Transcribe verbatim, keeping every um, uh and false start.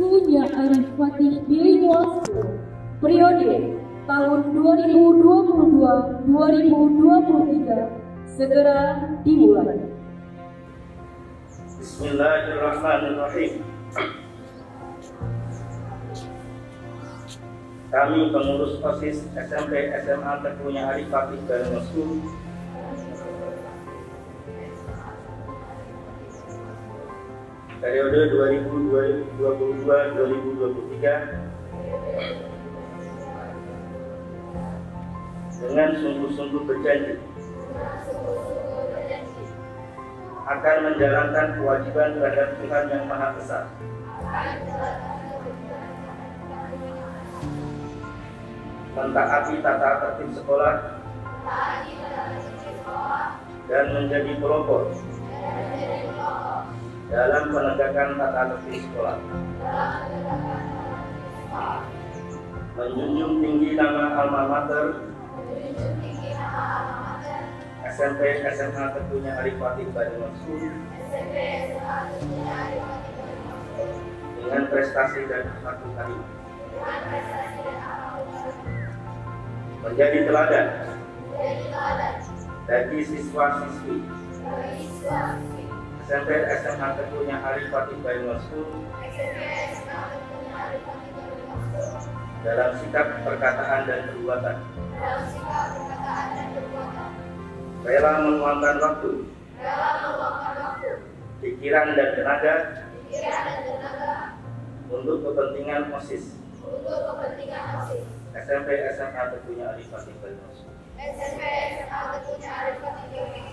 Teuku Nyak Arif Fatih Bilingual School periode tahun dua ribu dua puluh dua sampai dua ribu dua puluh tiga segera dimulai. Bismillahirrahmanirrahim. Kami pengurus OSIS S M P S M A Teuku Nyak Arif Fatih Bilingual School periode dua ribu dua puluh dua sampai dua ribu dua puluh tiga dengan sungguh-sungguh berjanji akan menjalankan kewajiban terhadap Tuhan yang Maha Esa mentaati tata tertib sekolah dan menjadi pelopor dalam penegakan tata tertib sekolah, menjunjung tinggi nama alma mater S M P S M A Teuku Nyak Arif Fatih Bilingual School dengan prestasi dan akhlakul karim, menjadi teladan bagi siswa-siswi S M P S M A Teuku Nyak Arif Fatih Bilingual School dalam sikap, perkataan, dan perbuatan, rela meluangkan waktu, pikiran dan tenaga untuk kepentingan OSIS S M P S M A Teuku Nyak Arif Fatih Bilingual School.